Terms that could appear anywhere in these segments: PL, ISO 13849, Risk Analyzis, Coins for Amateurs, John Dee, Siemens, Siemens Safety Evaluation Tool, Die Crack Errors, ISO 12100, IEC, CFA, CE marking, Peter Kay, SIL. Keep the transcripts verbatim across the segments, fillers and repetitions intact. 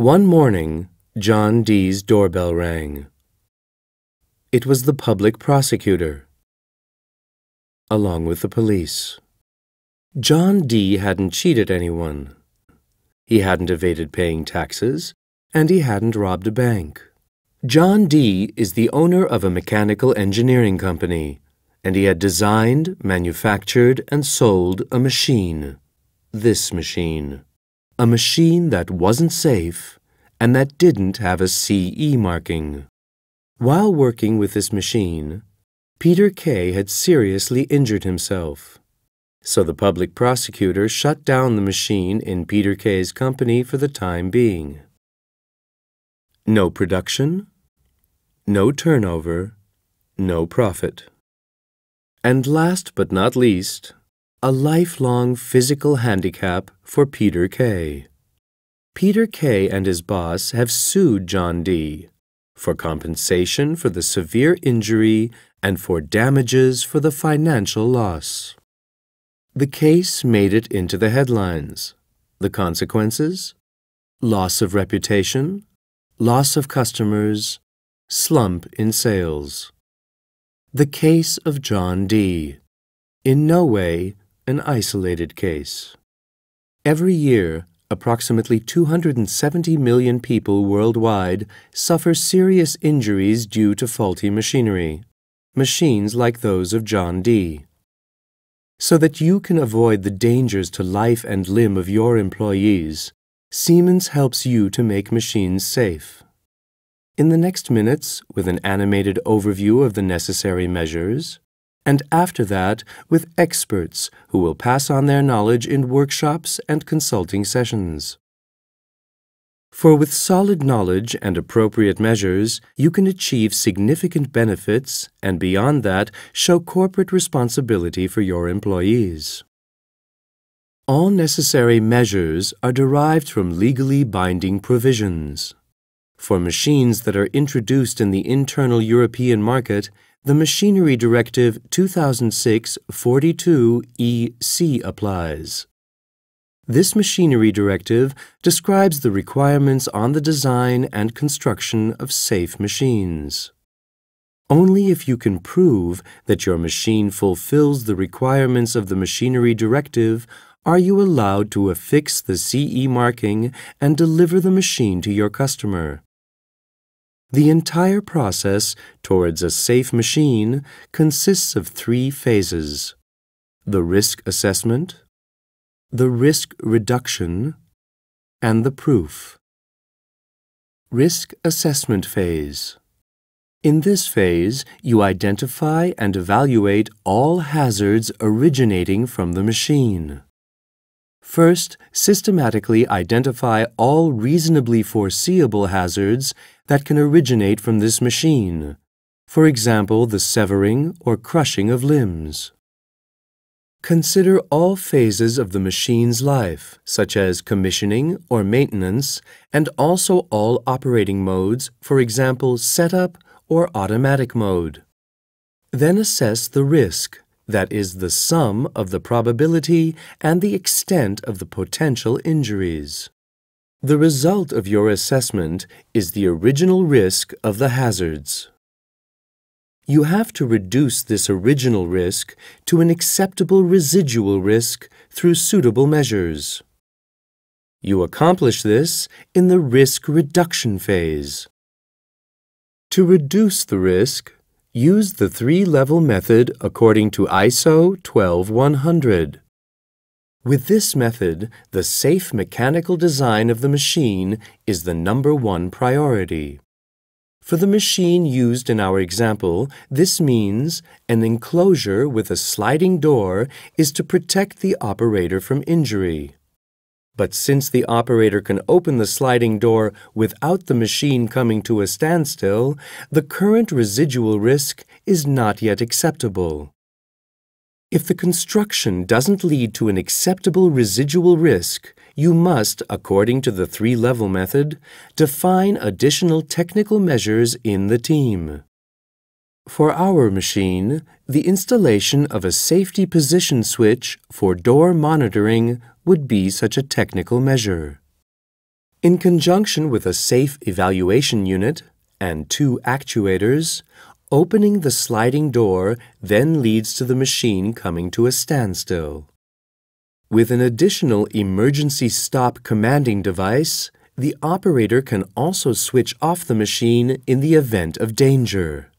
One morning, John Dee's doorbell rang. It was the public prosecutor, along with the police. John Dee hadn't cheated anyone. He hadn't evaded paying taxes, and he hadn't robbed a bank. John Dee is the owner of a mechanical engineering company, and he had designed, manufactured, and sold a machine. This machine. A machine that wasn't safe and that didn't have a C E marking. While working with this machine, Peter Kay had seriously injured himself. So the public prosecutor shut down the machine in Peter Kay's company for the time being. No production, no turnover, no profit. And last but not least, a lifelong physical handicap for Peter Kay. Peter Kay and his boss have sued John Dee for compensation for the severe injury and for damages for the financial loss. The case made it into the headlines. The consequences? Loss of reputation, loss of customers, slump in sales. The case of John Dee. In no way an isolated case. Every year, approximately two hundred seventy million people worldwide suffer serious injuries due to faulty machinery, machines like those of John Dee. So that you can avoid the dangers to life and limb of your employees, Siemens helps you to make machines safe. In the next minutes, with an animated overview of the necessary measures, and after that, with experts who will pass on their knowledge in workshops and consulting sessions. For with solid knowledge and appropriate measures, you can achieve significant benefits and beyond that, show corporate responsibility for your employees. All necessary measures are derived from legally binding provisions. For machines that are introduced in the internal European market, the Machinery Directive two thousand six slash forty-two E C applies. This Machinery Directive describes the requirements on the design and construction of safe machines. Only if you can prove that your machine fulfills the requirements of the Machinery Directive are you allowed to affix the C E marking and deliver the machine to your customer. The entire process towards a safe machine consists of three phases: the risk assessment, the risk reduction, and the proof. Risk assessment phase. In this phase, you identify and evaluate all hazards originating from the machine. First, systematically identify all reasonably foreseeable hazards that can originate from this machine, for example, the severing or crushing of limbs. Consider all phases of the machine's life, such as commissioning or maintenance, and also all operating modes, for example, setup or automatic mode. Then assess the risk. That is the sum of the probability and the extent of the potential injuries. The result of your assessment is the original risk of the hazards. You have to reduce this original risk to an acceptable residual risk through suitable measures. You accomplish this in the risk reduction phase. To reduce the risk, use the three-level method according to I S O twelve one hundred. With this method, the safe mechanical design of the machine is the number one priority. For the machine used in our example, this means an enclosure with a sliding door is to protect the operator from injury. But since the operator can open the sliding door without the machine coming to a standstill, the current residual risk is not yet acceptable. If the construction doesn't lead to an acceptable residual risk, you must, according to the three-level method, define additional technical measures in the team. For our machine, the installation of a safety position switch for door monitoring would be such a technical measure. In conjunction with a safe evaluation unit and two actuators, opening the sliding door then leads to the machine coming to a standstill. With an additional emergency stop commanding device, the operator can also switch off the machine in the event of danger.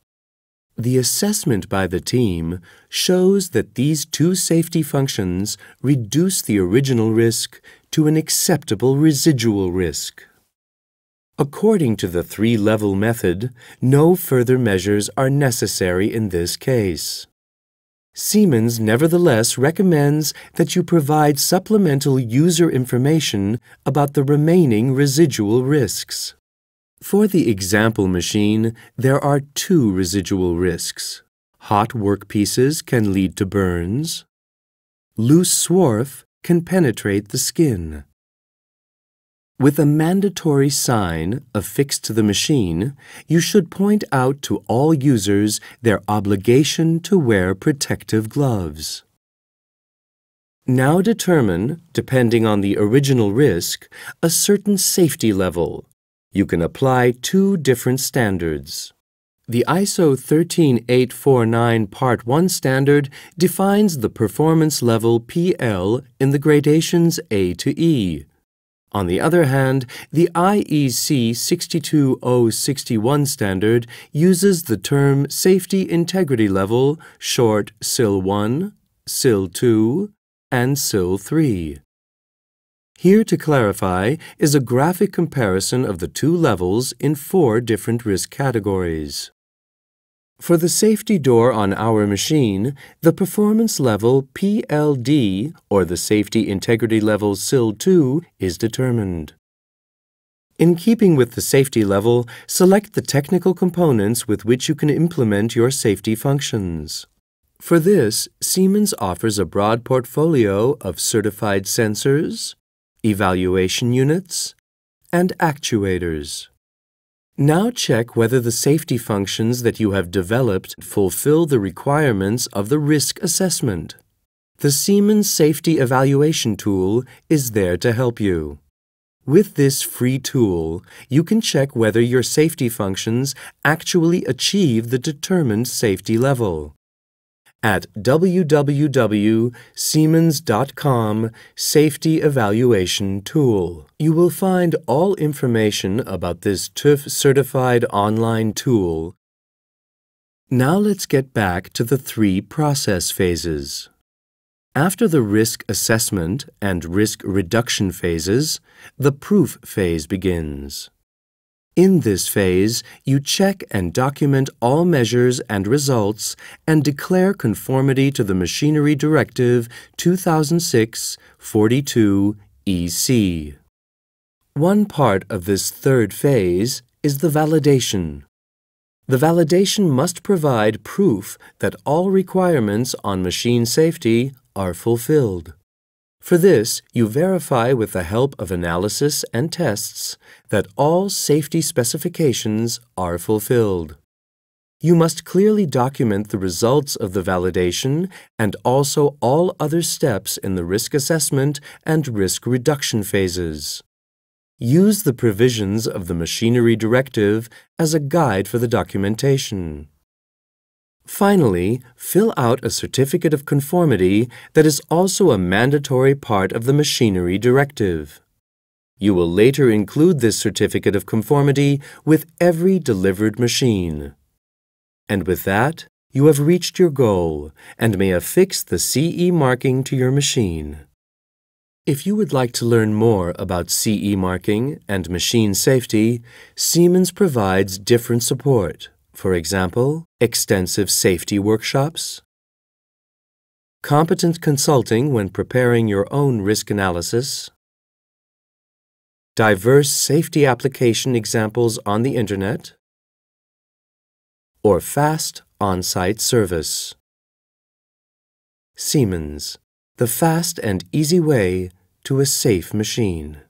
The assessment by the team shows that these two safety functions reduce the original risk to an acceptable residual risk. According to the three-level method, no further measures are necessary in this case. Siemens nevertheless recommends that you provide supplemental user information about the remaining residual risks. For the example machine, there are two residual risks. Hot workpieces can lead to burns. Loose swarf can penetrate the skin. With a mandatory sign affixed to the machine, you should point out to all users their obligation to wear protective gloves. Now determine, depending on the original risk, a certain safety level. You can apply two different standards. The I S O thirteen eight forty-nine Part one standard defines the performance level P L in the gradations A to E. On the other hand, the I E C six two zero six one standard uses the term Safety Integrity Level, short S I L one, S I L two, and S I L three. Here to clarify is a graphic comparison of the two levels in four different risk categories. For the safety door on our machine, the performance level P L D, or the safety integrity level S I L two, is determined. In keeping with the safety level, select the technical components with which you can implement your safety functions. For this, Siemens offers a broad portfolio of certified sensors, evaluation units, and actuators. Now check whether the safety functions that you have developed fulfill the requirements of the risk assessment. The Siemens Safety Evaluation Tool is there to help you. With this free tool, you can check whether your safety functions actually achieve the determined safety level. At w w w dot siemens dot com Safety Evaluation Tool, you will find all information about this TÜV-certified online tool. Now let's get back to the three process phases. After the risk assessment and risk reduction phases, the proof phase begins. In this phase, you check and document all measures and results and declare conformity to the Machinery Directive two thousand six forty-two E C. One part of this third phase is the validation. The validation must provide proof that all requirements on machine safety are fulfilled. For this, you verify with the help of analysis and tests that all safety specifications are fulfilled. You must clearly document the results of the validation and also all other steps in the risk assessment and risk reduction phases. Use the provisions of the Machinery Directive as a guide for the documentation. Finally, fill out a certificate of conformity that is also a mandatory part of the Machinery Directive. You will later include this certificate of conformity with every delivered machine. And with that, you have reached your goal and may affix the C E marking to your machine. If you would like to learn more about C E marking and machine safety, Siemens provides different support. For example, extensive safety workshops, competent consulting when preparing your own risk analysis, diverse safety application examples on the Internet, or fast on-site service. Siemens, the fast and easy way to a safe machine.